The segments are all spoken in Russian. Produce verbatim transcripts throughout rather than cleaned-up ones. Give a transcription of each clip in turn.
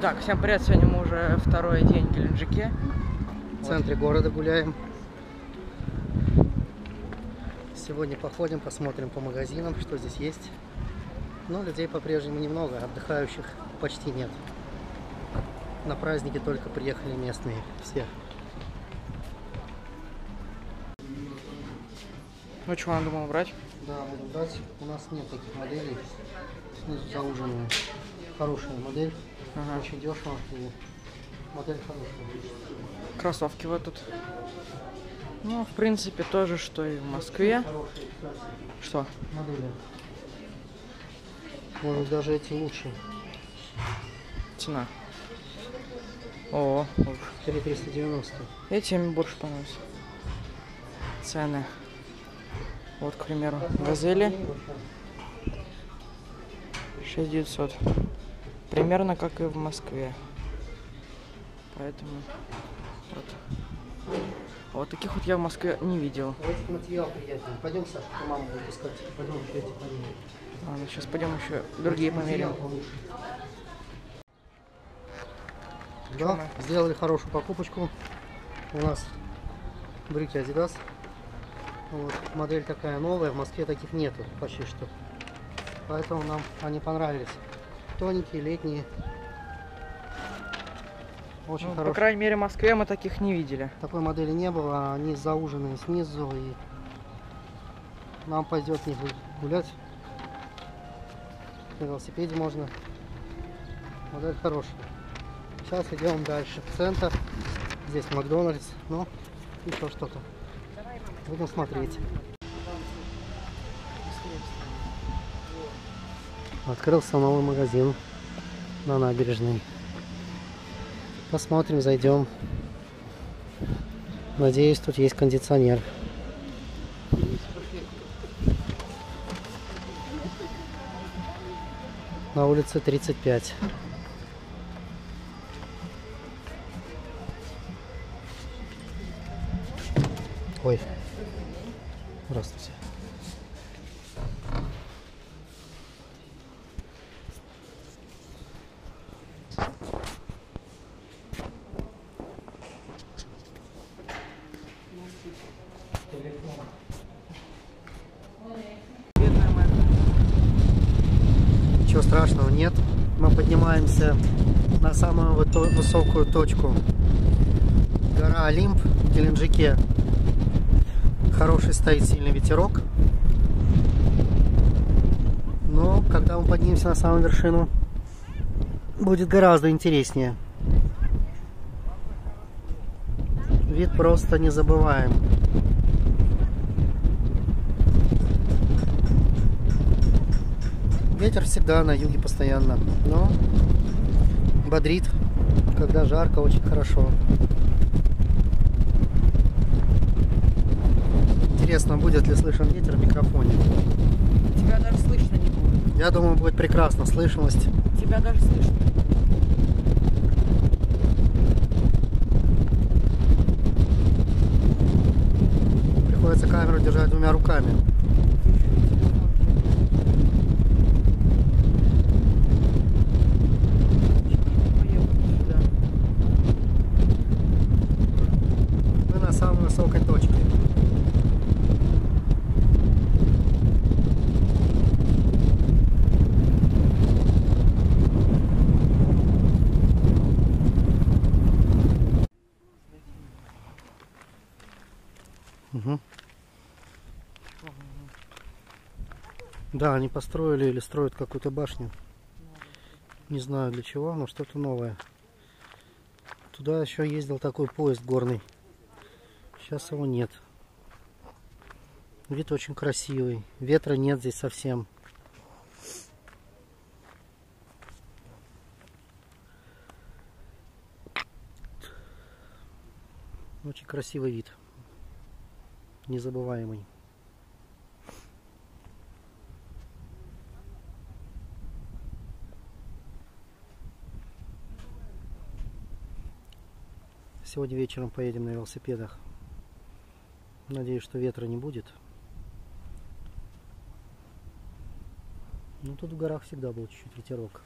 Итак, всем привет! Сегодня мы уже второй день в Геленджике. В центре города гуляем. Сегодня походим, посмотрим по магазинам, что здесь есть. Но людей по-прежнему немного, отдыхающих почти нет. На праздники только приехали местные все. Ну что, надо думал брать? Да, буду брать. У нас нет таких моделей. Снизу зауженная. Хорошая модель. Ага. Очень дешево. Модель хорошая. Кроссовки вот тут. Ну, в принципе, тоже, что и в Москве. Что? Модели. Может, даже эти лучше. Цена. О, три триста девяносто. Этими больше, по-моему. Цены. Вот, к примеру, Газели. шесть тысяч девятьсот. Примерно как и в Москве. Поэтому... Вот. Вот таких вот я в Москве не видел. Вот этот материал приятный. Пойдем, Саша, маму выпускать. Пойдем еще эти померяем. Ладно, сейчас пойдем еще другие померяем. Да, сделали хорошую покупочку. У нас брюки Адидас. Вот, модель такая новая, в Москве таких нету почти что. Поэтому нам они понравились. Тоненькие, летние. Очень ну, хорошие. По крайней мере, в Москве мы таких не видели. Такой модели не было, они зауженные снизу, и нам пойдет не гулять. На велосипеде можно. Модель хорошая. Сейчас идем дальше в центр. Здесь Макдональдс, ну, еще что-то. Будем смотреть. Открылся новый магазин на набережной. Посмотрим, зайдем. Надеюсь, тут есть кондиционер. На улице тридцать пять. Ой. Здравствуйте. Ничего страшного нет. Мы поднимаемся на самую высокую точку. Гора Олимп в Геленджике. Хороший стоит сильный ветерок. Но когда мы поднимемся на самую вершину, будет гораздо интереснее. Вид просто незабываем. Ветер всегда на юге постоянно, но бодрит, когда жарко, очень хорошо. Интересно, будет ли слышен ветер в микрофоне. Тебя даже слышно не будет. Я думаю, будет прекрасно слышимость. Тебя даже слышно. Приходится камеру держать двумя руками. Мы на самой высокой точке. Угу. Да, они построили или строят какую-то башню. Не знаю для чего, но что-то новое. Туда еще ездил такой поезд горный. Сейчас его нет. Вид очень красивый. Ветра нет здесь совсем. Очень красивый вид. Незабываемый. Сегодня вечером поедем на велосипедах. Надеюсь, что ветра не будет. Но тут в горах всегда был чуть-чуть ветерок.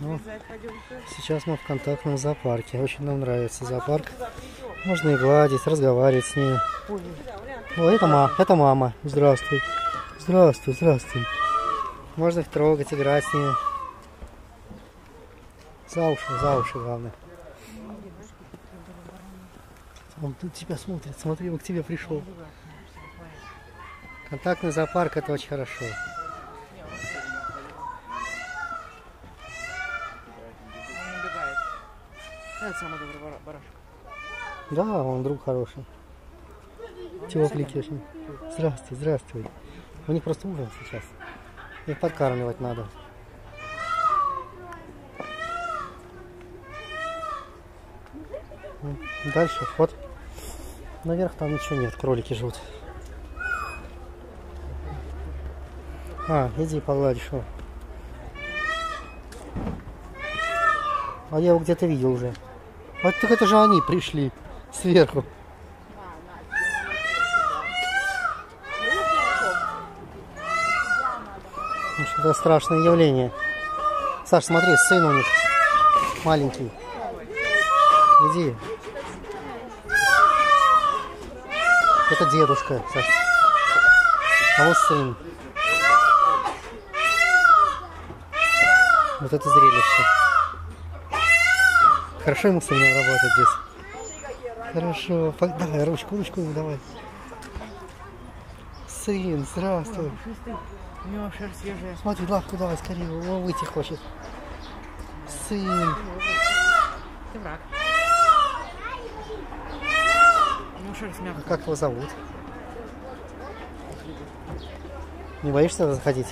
Ну, сейчас мы в контактном зоопарке. Очень нам нравится зоопарк. Можно и гладить, разговаривать с ней. О, это мама. Это мама. Здравствуй. Здравствуй, здравствуй. Можно их трогать, играть с ней. За уши, за уши, главное. Он тут тебя смотрит. Смотри, он к тебе пришел. Контактный зоопарк — это очень хорошо. Это самый добрый барашек. Да, он друг хороший. Тепленький очень. Здравствуй, здравствуй. У них просто ужин сейчас. Их подкармливать надо. Дальше вход. Наверх там ничего нет, кролики живут. А, иди погладишь его. А я его где-то видел уже. Вот так это же они пришли сверху. Ну, что-то страшное явление. Саш, смотри, сын у них маленький. Иди. Это дедушка, Саш. А вот сын. Вот это зрелище. Хорошо ему с ним работать здесь. Хорошо. Давай, ручку, ручку ему давай. Сын, здравствуй. У него шерсть свежая. Смотри, лапку давай скорее. Он выйти хочет. Сын. Ты враг. У него шерсть мягкая. А как его зовут? Не боишься заходить?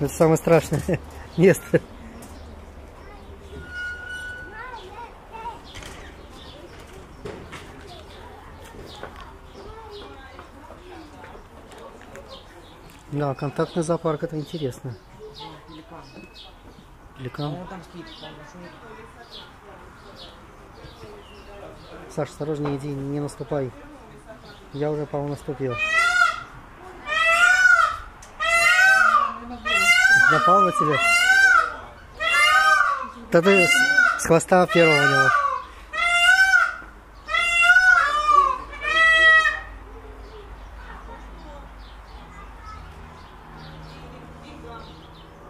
Это самое страшное место. Да, контактный зоопарк — это интересно. Пеликан. Саш, осторожнее иди, не наступай. Я уже, по-моему, наступил. Напал на тебя? Да ты с хвоста первого у него.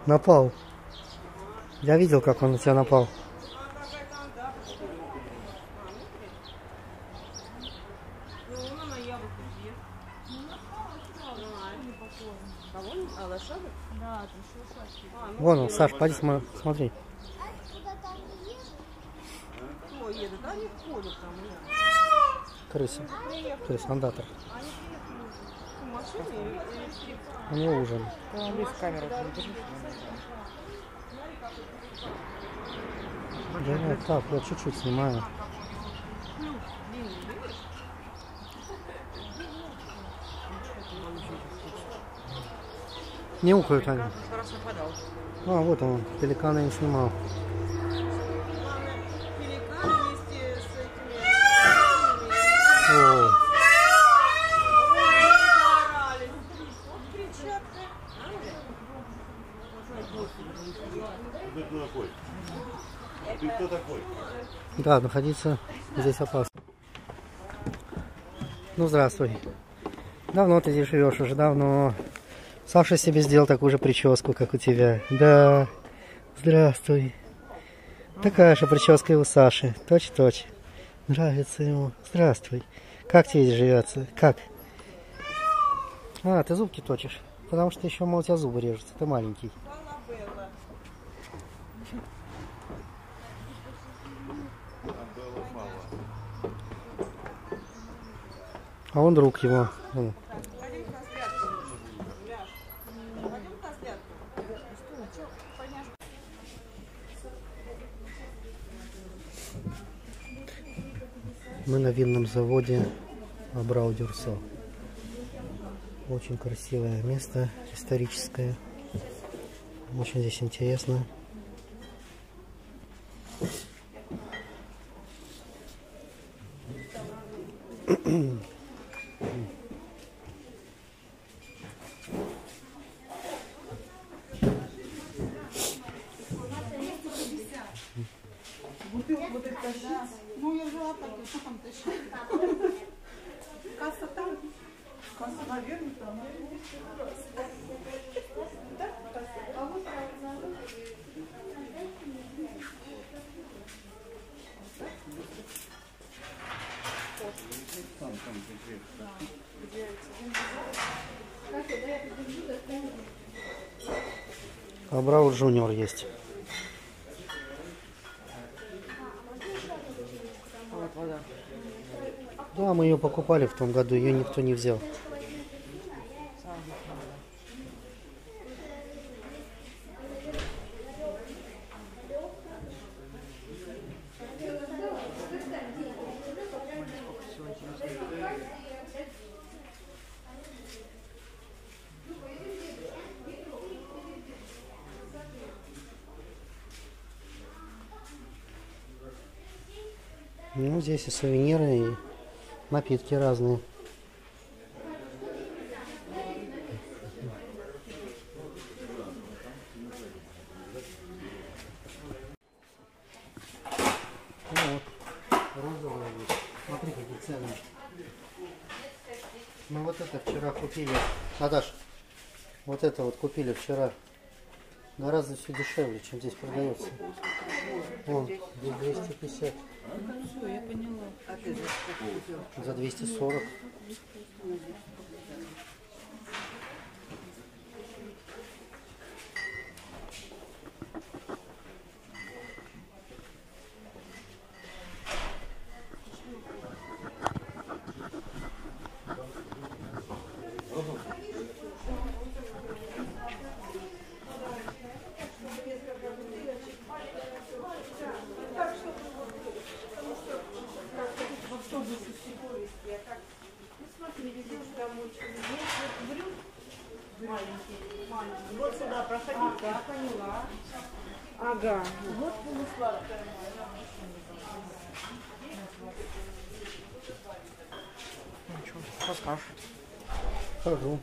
Напал. Я видел, как он на тебя напал. Вон он, Саш, пойди смотри. Крыса. Крыса, андатор. У него ужин. Да нет, так, я чуть-чуть снимаю. Не ухают они. А, вот он, пеликана я не снимал. Да, находиться здесь опасно. Ну, здравствуй. Давно ты здесь живешь, уже давно. Саша себе сделал такую же прическу, как у тебя. Да, здравствуй. Такая же прическа и у Саши. Точь-точь. Нравится ему. Здравствуй. Как тебе здесь живется? Как? А, ты зубки точишь. Потому что еще, мол, у тебя зубы режутся. Ты маленький. А он друг его. Мы на винном заводе Абрау-Дюрсо. Очень красивое место, историческое. Очень здесь интересно. тащить? Ну, я жила так, что там тащить? Касса там? Касса, наверное, там. Да? А вот там, там, где? Где? Касса, да, я подержу, достану. Абрау Джуниор есть. Да, мы ее покупали в том году, ее никто не взял. Ну, здесь и сувениры, и напитки разные. Ну вот, розовые есть. Смотри, какие цены. Мы вот это вчера купили. Наташ, вот это вот купили вчера. Гораздо все дешевле, чем здесь продается. Вон, здесь двести пятьдесят. Все, я поняла. А ты за двести сорок. Ага, вот полусладкая. Ну что, расскажешь? Хожу.